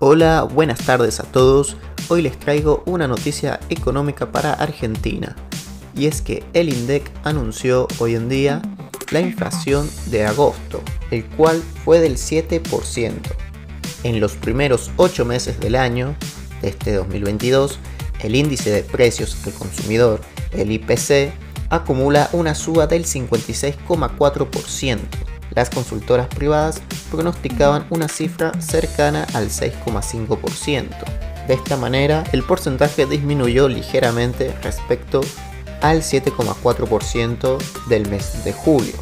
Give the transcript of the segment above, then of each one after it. Hola, buenas tardes a todos. Hoy les traigo una noticia económica para Argentina. Y es que el INDEC anunció hoy en día la inflación de agosto, el cual fue del 7%. En los primeros 8 meses del año, de este 2022, el índice de precios al consumidor, el IPC, acumula una suba del 56,4%. Las consultoras privadas pronosticaban una cifra cercana al 6,5%. De esta manera, el porcentaje disminuyó ligeramente respecto al 7,4% del mes de julio.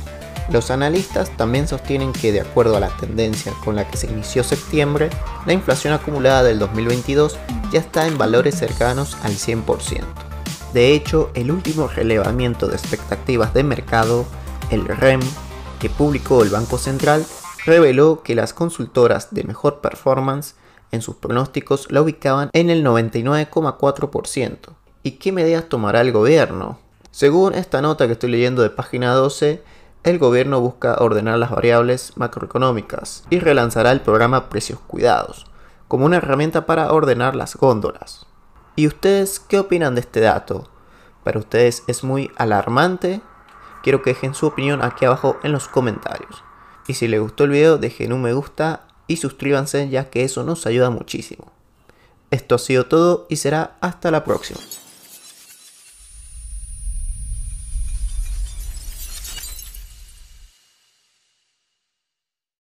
Los analistas también sostienen que, de acuerdo a la tendencia con la que se inició septiembre, la inflación acumulada del 2022 ya está en valores cercanos al 100%. De hecho, el último relevamiento de expectativas de mercado, el REM, que publicó el Banco Central, reveló que las consultoras de mejor performance en sus pronósticos la ubicaban en el 99,4%. ¿Y qué medidas tomará el gobierno? Según esta nota que estoy leyendo de página 12, el gobierno busca ordenar las variables macroeconómicas y relanzará el programa Precios Cuidados como una herramienta para ordenar las góndolas. ¿Y ustedes qué opinan de este dato? ¿Para ustedes es muy alarmante? Quiero que dejen su opinión aquí abajo en los comentarios. Y si les gustó el video, dejen un me gusta y suscríbanse, ya que eso nos ayuda muchísimo. Esto ha sido todo y será hasta la próxima.